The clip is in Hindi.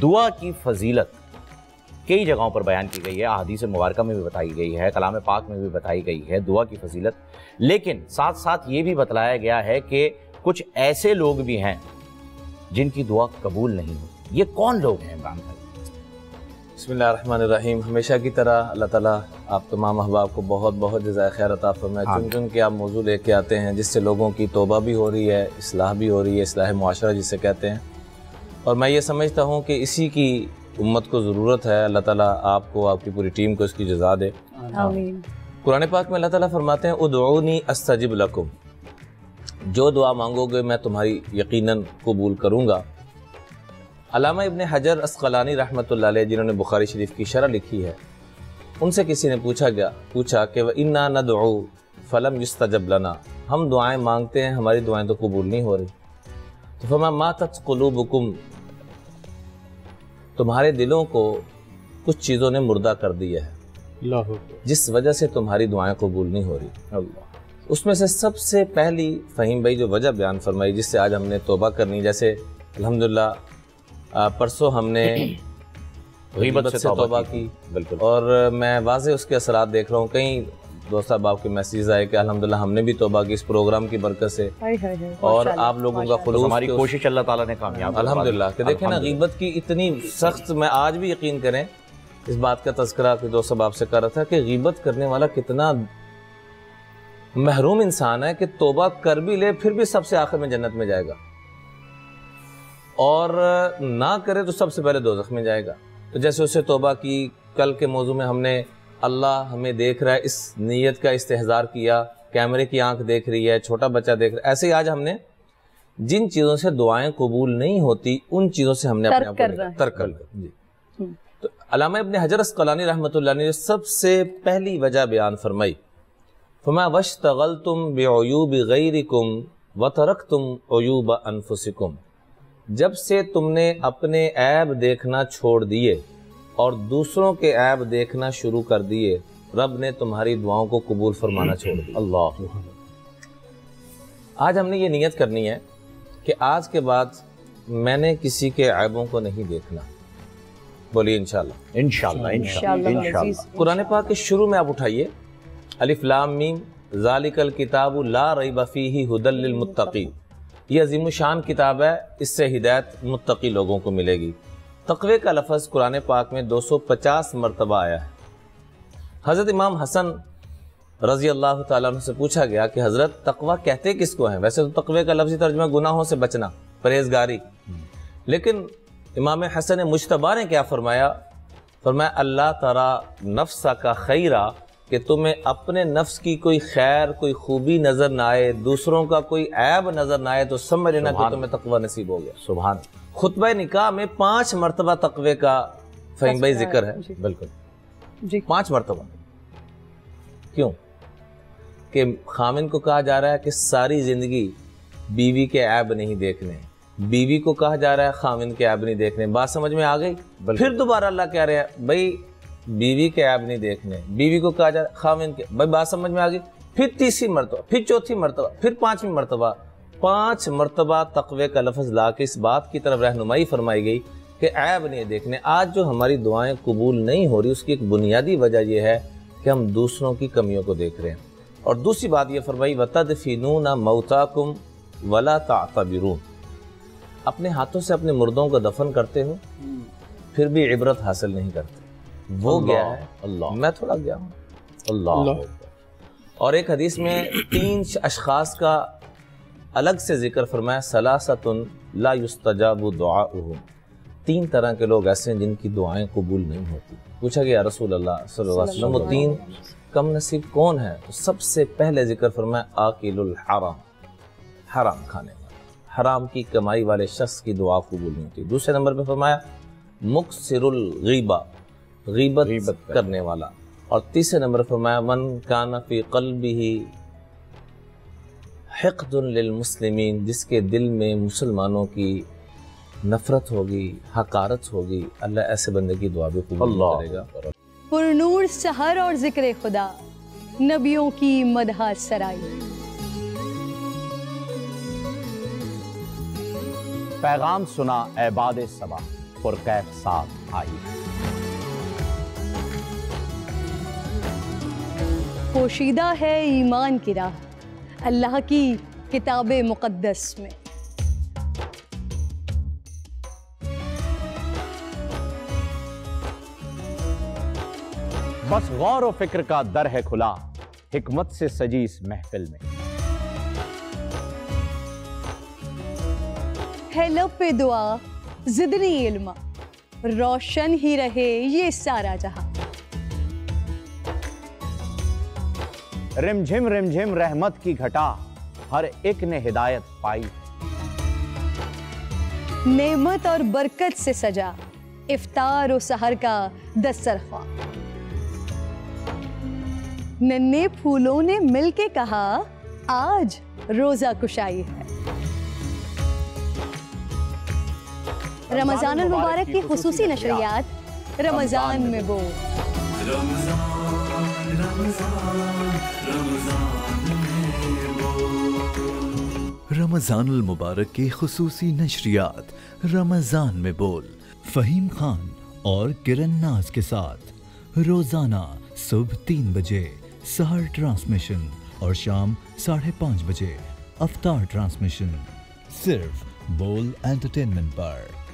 दुआ की फजीलत कई जगहों पर बयान की गई है, अहादीस मुबारका में भी बताई गई है, कलाम पाक में भी बताई गई है दुआ की फजीलत। लेकिन साथ साथ ये भी बतलाया गया है कि कुछ ऐसे लोग भी हैं जिनकी दुआ कबूल नहीं होती। ये कौन लोग हैं इमरान भाई? बिस्मिल्लाहिर्रहमानिर्रहीम। हमेशा की तरह अल्लाह ताला आप तमाम अहबाब को बहुत बहुत जज़ाए खैर अता फरमाए। चुन चुन के आप मौजू लेके आते हैं जिससे लोगों की तौबा भी हो रही है, इस्लाह भी हो रही है, इस्लाह मुआशरा जिसे कहते हैं। और मैं ये समझता हूँ कि इसी की उम्मत को ज़रूरत है। अल्लाह ताला आपको, आपकी पूरी टीम को इसकी जज़ा दे। कुरान पाक में अल्लाह ताला फरमाते हैं उदऊनी अस्तजिब लकुम, जो दुआ मांगोगे मैं तुम्हारी यकीनन कबूल करूँगा। अल्लामा इब्न हजर अस्कलानी रहमतुल्लाह अलैह, जिन्होंने बुखारी शरीफ की शरह लिखी है, उनसे किसी ने पूछा कि व इन्ना नदउ फलम युस्तजब लना, हम दुआएं मांगते हैं हमारी दुआएं तो कबूल नहीं हो रही। तो फरमा मा तक़ुलूबुकुम, तुम्हारे दिलों को कुछ चीज़ों ने मुर्दा कर दिया है जिस वजह से तुम्हारी दुआएं कबूल नहीं हो रही। उसमें से सबसे पहली फ़हीम भाई जो वजह बयान फरमाई जिससे आज हमने तोबा करनी, जैसे अल्हम्दुलिल्लाह परसों हमने गीबत से तौबा की, बिल्कुल, और मैं वाज़े उसके असरात देख रहा हूँ। कई दोस्त अहबाब के मैसेज आए कि अल्हम्दुलिल्लाह हमने भी तौबा की इस प्रोग्राम की बरकत से, और आप लोगों का खुलूस, हमारी कोशिश अल्लाह ताला ने कामयाब अल्हम्दुलिल्लाह कि देखें ना, गीबत की इतनी सख्त, मैं आज भी यकीन करें इस बात का तज़किरा कि दोस्त अहबाब से कर रहा था कि गीबत करने वाला कितना महरूम इंसान है कि तौबा कर भी ले फिर भी सबसे आखिर में जन्नत में जाएगा, और ना करे तो सबसे पहले दोज़ख में जाएगा। तो जैसे उससे तौबा की, कल के मौजू में हमने अल्लाह हमें देख रहा है इस नीयत का इस्तेहज़ार किया, कैमरे की आंख देख रही है, छोटा बच्चा देख रहा है। ऐसे ही आज हमने जिन चीज़ों से दुआएं कबूल नहीं होती उन चीज़ों से हमने अपने आप को तर्क कर लिया। जी, तो अल्लामा इब्न हजर अस्कलानी रहमतुल्लाह अलैह ने सबसे पहली वजह बयान फरमाई, फरमा वश्तगल्तुम बिअयूब गैरिकुम व तरकतुम अयूब अनफुसिकुम, जब से तुमने अपने ऐब देखना छोड़ दिए और दूसरों के ऐब देखना शुरू कर दिए, रब ने तुम्हारी दुआओं को कबूल फरमाना छोड़ दिया। अल्लाह। आज हमने ये नियत करनी है कि आज के बाद मैंने किसी के ऐबों को नहीं देखना। बोलिए इंशाल्लाह। इंशाल्लाह, इंशाल्लाह, इंशाल्लाह। कुरान पाक के शुरू में आप उठाइए, अलिफ लाम मीम ज़ालिकल किताबु ला रैब फ़ीही हुदल लिल मुत्तक़ीन, यह अजीम शान किताब है, इससे हिदायत मुत्तकी लोगों को मिलेगी। तक़वे का लफ्ज़ कुरान पाक में 250 मरतबा आया है। हज़रत इमाम हसन रज़ी अल्लाह ताला अन्हु से पूछा गया कि हज़रत तक़वा कहते किसको हैं? वैसे तो तक़वे का लफ्ज़ी तर्जुमा गुनाहों से बचना, परहेजगारी, लेकिन इमाम हसन मुज्तबा ने क्या फरमाया? फरमाया अल्लाह तरा नफ्सा का खैरा, कि तुम्हें अपने नफ्स की कोई खैर, कोई खूबी नजर ना आए, दूसरों का कोई ऐब नजर ना आए, तो समझ लेना कि तुम्हें तकवा नसीब हो गया। सुभान। खुतबा निकाह में 5 मरतबा तकवे का फहीम भाई जिक्र है। जी। बिल्कुल जी। 5 मरतबा क्यों? कि खामिन को कहा जा रहा है कि सारी जिंदगी बीवी के ऐब नहीं देखने, बीवी को कहा जा रहा है खामिन के ऐब नहीं देखने। बात समझ में आ गई? फिर दोबारा अल्लाह कह रहे हैं भाई बीवी के ऐब नहीं देखने, बीवी को कहा जा रहा खामिन के, भाई बात समझ में आ गई। फिर तीसरी मरतबा, फिर चौथी मरतबा, फिर पांचवी मरतबा, 5 मरतबा तकवे का लफ्ज़ ला के इस बात की तरफ रहनुमाई फरमाई गई कि ऐब नहीं देखने। आज जो हमारी दुआएं कबूल नहीं हो रही उसकी एक बुनियादी वजह यह है कि हम दूसरों की कमियों को देख रहे हैं। और दूसरी बात यह फरमाई वतदफिनूना मौताकुम वला तातबिरून, अपने हाथों से अपने मुर्दों को दफन करते हो फिर भी इबरत हासिल नहीं करते। वो गया है, मैं थोड़ा गया हूँ। अल्लाह। और एक हदीस में 3 अशखास का अलग से जिक्र फरमाया, सलासतुन ला युस्तजाबु दुआउहुम, 3 तरह के लोग ऐसे हैं जिनकी दुआएं कबूल नहीं होती। पूछा गया रसूल अल्लाह सल्लल्लाहु अलैहि वसल्लम 3 कम नसीब कौन है? तो सबसे पहले जिक्र फरमाया आकिलुल हराम, हराम खाने वाला, हराम की कमाई वाले शख्स की दुआ कबूल नहीं होती। दूसरे नंबर पर फरमाया मुक्सिरुल गीबा, गीबत करने वाला। और तीसरे नंबर फरमाया मन काना फी क़ल्बिही हिक़्दुन लिल मुस्लिमीन, जिसके दिल में मुसलमानों की नफरत होगी, हकारत होगी, अल्लाह ऐसे बंदे की दुआ भी कबूल करेगा। पुरनूर सहर और जिक्र खुदा, नबियों की मदहा सराई। पैगाम सुना ऐबाद समा, पुरकैफ साथ आई। पोशीदा है ईमान की राह अल्लाह की किताब मुकद्दस में। बस गौर और फिक्र का दर है खुला, हिकमत से सजी इस महफिल में। है लब पे दुआ जिदनी इल्मा, रोशन ही रहे ये सारा जहां। रिमझिम रहमत की घटा, हर एक ने हिदायत पाई। नेमत और बरकत से सजा, इफ्तार और सहर का दस्तरख्वान। नन्हे फूलों ने मिलके कहा आज रोजा कुशाई है। रमजान मुबारक की खुसूसी नशरियात रमजान में बो। रमजान मुबारक की खुसूसी नशरियात रमजान में बोल, फहीम खान और किरण नाज के साथ रोजाना सुबह 3 बजे सहर ट्रांसमिशन और शाम 5:30 बजे अफ्तार ट्रांसमिशन, सिर्फ बोल एंटरटेनमेंट पर।